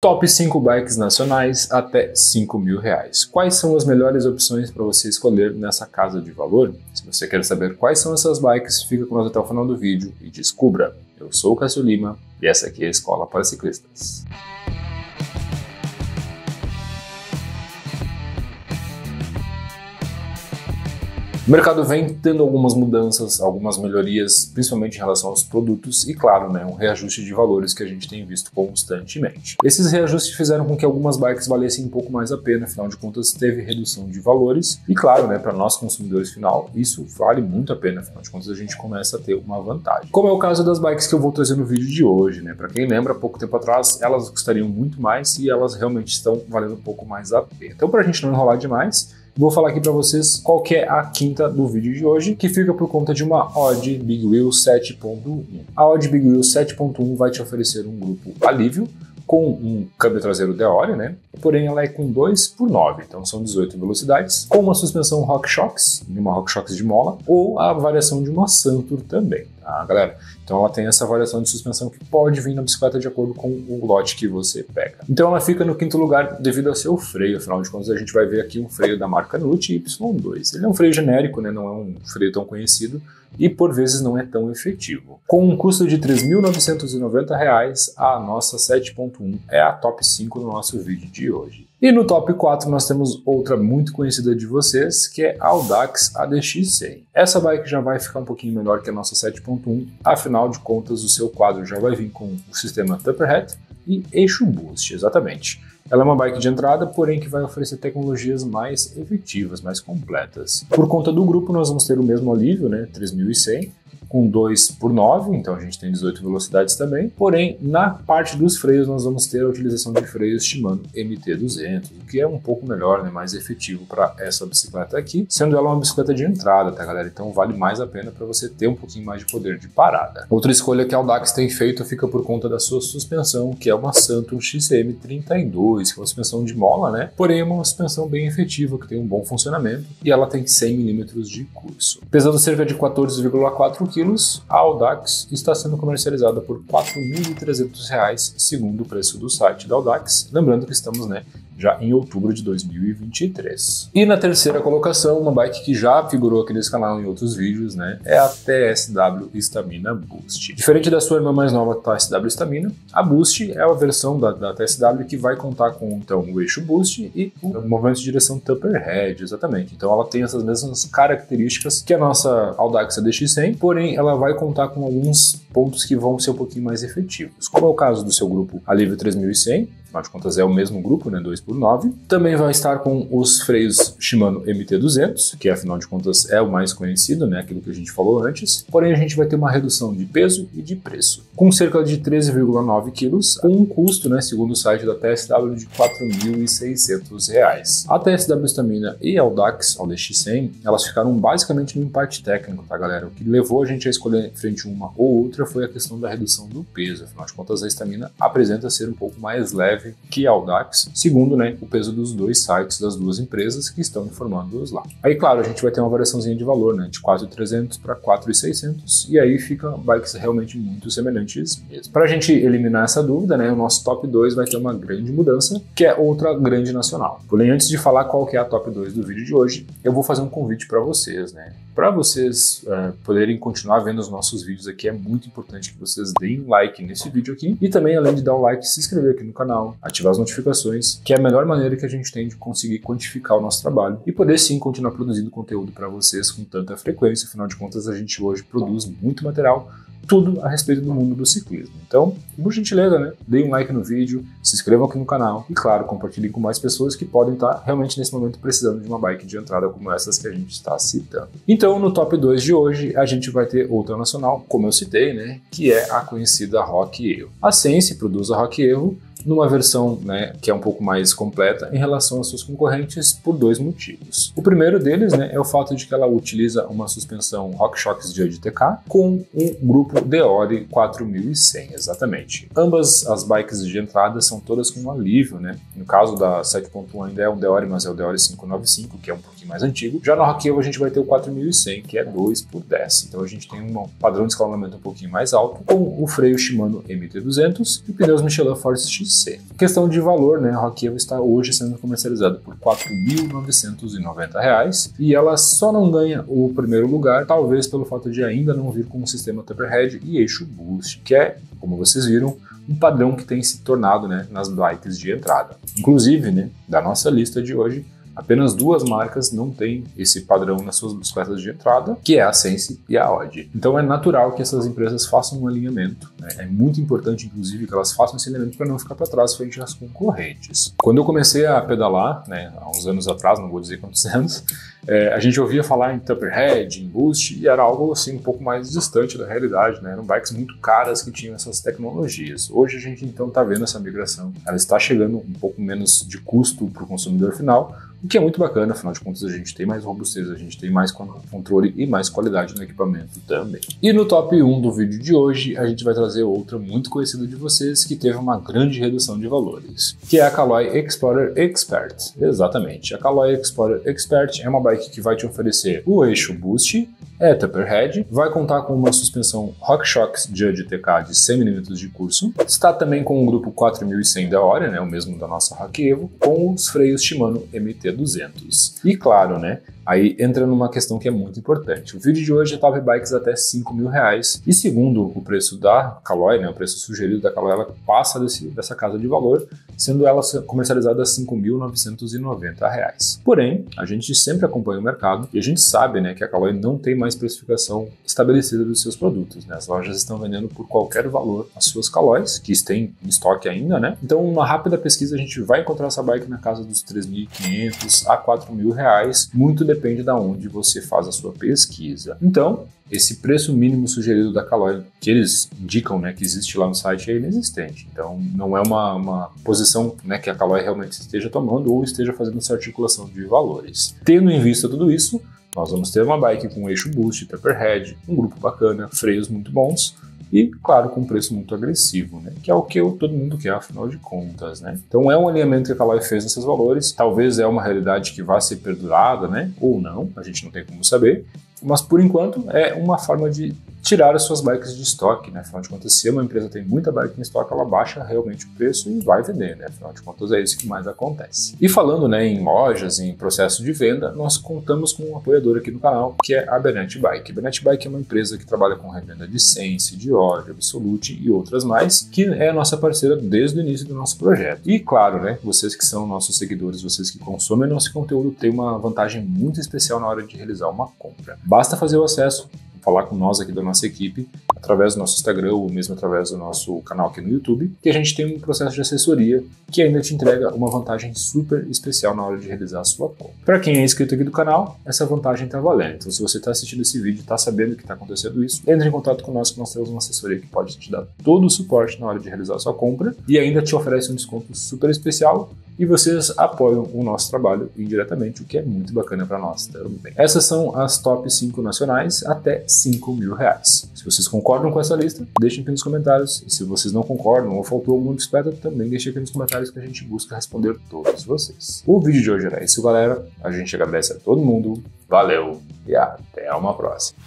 Top 5 bikes nacionais até R$5.000. Quais são as melhores opções para você escolher nessa casa de valor? Se você quer saber quais são essas bikes, fica com nós até o final do vídeo e descubra. Eu sou o Cássio Lima e essa aqui é a Escola para Ciclistas. O mercado vem tendo algumas mudanças, algumas melhorias, principalmente em relação aos produtos e, claro, um reajuste de valores que a gente tem visto constantemente. Esses reajustes fizeram com que algumas bikes valessem um pouco mais a pena, afinal de contas teve redução de valores e, claro, para nós consumidores final, isso vale muito a pena, afinal de contas a gente começa a ter uma vantagem. Como é o caso das bikes que eu vou trazer no vídeo de hoje, Para quem lembra, pouco tempo atrás elas custariam muito mais e elas realmente estão valendo um pouco mais a pena. Então, para a gente não enrolar demais, vou falar aqui para vocês qual que é a quinta do vídeo de hoje, que fica por conta de uma Oggi Big Wheel 7.1. A Oggi Big Wheel 7.1 vai te oferecer um grupo alívio com um câmbio traseiro Deore, porém ela é com 2x9, então são 18 velocidades, com uma suspensão RockShox, uma RockShox de mola, ou a variação de uma SunTour também, tá, galera? Então ela tem essa variação de suspensão que pode vir na bicicleta de acordo com o lote que você pega. Então ela fica no quinto lugar devido ao seu freio, afinal de contas a gente vai ver aqui um freio da marca NUTY Y2. Ele é um freio genérico, não é um freio tão conhecido, e por vezes não é tão efetivo. Com um custo de R$ 3.990, a nossa 7.1 é a top 5 do nosso vídeo de hoje. E no top 4 nós temos outra muito conhecida de vocês, que é a Audax ADX100. Essa bike já vai ficar um pouquinho melhor que a nossa 7.1, afinal de contas o seu quadro já vai vir com o sistema Tupperhead e eixo boost, exatamente. Ela é uma bike de entrada, porém que vai oferecer tecnologias mais efetivas, mais completas. Por conta do grupo, nós vamos ter o mesmo alívio, 3.100, com 2x9, então a gente tem 18 velocidades também. Porém, na parte dos freios, nós vamos ter a utilização de freios Shimano MT200, o que é um pouco melhor, mais efetivo para essa bicicleta aqui, sendo ela uma bicicleta de entrada, tá, galera? Então vale mais a pena para você ter um pouquinho mais de poder de parada. Outra escolha que a Audax tem feito fica por conta da sua suspensão, que é uma Santos XCM32, que é uma suspensão de mola, porém é uma suspensão bem efetiva, que tem um bom funcionamento, e ela tem 100 mm de curso. Pesando cerca de 14,4 kg, a Audax está sendo comercializada por R$ 4.300, segundo o preço do site da Audax. Lembrando que estamos já em outubro de 2023. E na terceira colocação, uma bike que já figurou aqui nesse canal em outros vídeos, é a TSW Stamina Boost. Diferente da sua irmã mais nova, TSW Stamina, a Boost é a versão da TSW que vai contar com, o eixo Boost e o movimento de direção Tupperhead, exatamente. Então ela tem essas mesmas características que a nossa Audax ADX100, porém ela vai contar com alguns pontos que vão ser um pouquinho mais efetivos, como é o caso do seu grupo alívio 3100, afinal de contas é o mesmo grupo, 2x9. Também vai estar com os freios Shimano MT200, que afinal de contas é o mais conhecido, aquilo que a gente falou antes. Porém a gente vai ter uma redução de peso e de preço, com cerca de 13,9 kg, com um custo, segundo o site da TSW, de R$ 4.600. A TSW Stamina e a Audax ADX100, elas ficaram basicamente no empate técnico, tá, galera? O que levou a gente a escolher frente a uma ou outra foi a questão da redução do peso, afinal de contas a Stamina apresenta ser um pouco mais leve que a Audax, segundo o peso dos dois sites das duas empresas que estão informando-os lá. Aí, claro, a gente vai ter uma variaçãozinha de valor, de 4.300 para 4.600, e aí fica bikes realmente muito semelhantes mesmo. Para a gente eliminar essa dúvida, o nosso top 2 vai ter uma grande mudança, que é outra grande nacional. Porém, antes de falar qual que é a top 2 do vídeo de hoje, eu vou fazer um convite para vocês, Para vocês poderem continuar vendo os nossos vídeos aqui, é muito importante que vocês deem um like nesse vídeo aqui e também, além de dar um like, se inscrever aqui no canal, ativar as notificações, que é a melhor maneira que a gente tem de conseguir quantificar o nosso trabalho e poder sim continuar produzindo conteúdo para vocês com tanta frequência. Afinal de contas, a gente hoje produz muito material, tudo a respeito do mundo do ciclismo. Então, por gentileza, deem um like no vídeo, se inscrevam aqui no canal e, claro, compartilhem com mais pessoas que podem estar realmente nesse momento precisando de uma bike de entrada como essas que a gente está citando. Então, no top 2 de hoje, a gente vai ter outra nacional, como eu citei, que é a conhecida Rockeo. A Sense produz a Rockeo numa versão que é um pouco mais completa em relação às suas concorrentes por dois motivos. O primeiro deles é o fato de que ela utiliza uma suspensão RockShox Judge TK com um grupo Deore 4100, exatamente. Ambas as bikes de entrada são todas com um alívio, No caso da 7.1 ainda é um Deore, mas é o Deore 595, que é um pouquinho mais antigo. Já na Rockeo a gente vai ter o 4100, que é 2x10. Então a gente tem um padrão de escalonamento um pouquinho mais alto, com o freio Shimano MT200 e pneus Michelin Force X, XC. Questão de valor, né? A Rockeo está hoje sendo comercializada por R$ 4.990 e ela só não ganha o primeiro lugar, talvez pelo fato de ainda não vir com o sistema Tupperhead e eixo Boost, que é, como vocês viram, um padrão que tem se tornado, né, nas bikes de entrada. Inclusive, né, da nossa lista de hoje, apenas duas marcas não têm esse padrão nas suas bicicletas de entrada, que é a Sense e a Oggi. Então é natural que essas empresas façam um alinhamento, né? É muito importante, inclusive, que elas façam esse alinhamento para não ficar para trás frente às concorrentes. Quando eu comecei a pedalar, né, há uns anos atrás, não vou dizer quantos anos, a gente ouvia falar em Tupperhead, em Boost, e era algo assim um pouco mais distante da realidade, né? Eram bikes muito caras que tinham essas tecnologias. Hoje a gente então está vendo essa migração. Ela está chegando um pouco menos de custo para o consumidor final, o que é muito bacana, afinal de contas a gente tem mais robustez, a gente tem mais controle e mais qualidade no equipamento também. E no top 1 do vídeo de hoje, a gente vai trazer outra muito conhecida de vocês, que teve uma grande redução de valores, que é a Caloi Explorer Expert. Exatamente, a Caloi Explorer Expert é uma bike que vai te oferecer o eixo Boost, é Tupperhead, vai contar com uma suspensão RockShox Judge TK de 100 mm de curso, está também com o grupo 4100 Deore, né, o mesmo da nossa Rockeo, com os freios Shimano MT200. E claro, né, aí entra numa questão que é muito importante. O vídeo de hoje é top bikes até R$ 5.000, e segundo o preço da Caloi, né, o preço sugerido da Caloi, ela passa dessa casa de valor, sendo ela comercializada a R$ 5.990. Porém, a gente sempre acompanha o mercado e a gente sabe, né, que a Caloi não tem mais precificação estabelecida dos seus produtos, né? As lojas estão vendendo por qualquer valor as suas Calois, que têm em estoque ainda, né? Então, uma rápida pesquisa, a gente vai encontrar essa bike na casa dos R$ 3.500 a R$ 4.000, muito depende de onde você faz a sua pesquisa. Então, esse preço mínimo sugerido da Caloi, que eles indicam, né, que existe lá no site, é inexistente. Então, não é uma posição, né, que a Caloi realmente esteja tomando ou esteja fazendo essa articulação de valores. Tendo em vista tudo isso, nós vamos ter uma bike com eixo Boost, Tupperhead, um grupo bacana, freios muito bons e, claro, com um preço muito agressivo, né? Que é o que todo mundo quer, afinal de contas, né? Então é um alinhamento que a Caloi fez nesses valores, talvez é uma realidade que vá ser perdurada, né? Ou não, a gente não tem como saber, mas por enquanto é uma forma de tirar as suas bikes de estoque, né? Afinal de contas, se uma empresa tem muita bike em estoque, ela baixa realmente o preço e vai vender, né? Afinal de contas, é isso que mais acontece. E falando, né, em lojas, em processo de venda, nós contamos com um apoiador aqui no canal, que é a Benetti Bike. A Benetti Bike é uma empresa que trabalha com revenda de Sense, Deore, Absolute e outras mais, que é a nossa parceira desde o início do nosso projeto. E claro, né, vocês que são nossos seguidores, vocês que consomem nosso conteúdo, têm uma vantagem muito especial na hora de realizar uma compra. Basta fazer o acesso, falar com nós aqui da nossa equipe, através do nosso Instagram ou mesmo através do nosso canal aqui no YouTube, que a gente tem um processo de assessoria que ainda te entrega uma vantagem super especial na hora de realizar a sua compra. Para quem é inscrito aqui do canal, essa vantagem está valendo. Então, se você está assistindo esse vídeo e está sabendo que está acontecendo isso, entre em contato com nós, que nós temos uma assessoria que pode te dar todo o suporte na hora de realizar a sua compra e ainda te oferece um desconto super especial, e vocês apoiam o nosso trabalho indiretamente, o que é muito bacana para nós também. Essas são as top 5 nacionais até R$ 5.000. Se vocês concordam com essa lista, deixem aqui nos comentários. E se vocês não concordam ou faltou alguma bicicleta, também deixem aqui nos comentários, que a gente busca responder todos vocês. O vídeo de hoje era isso, galera. A gente agradece a todo mundo. Valeu e até uma próxima.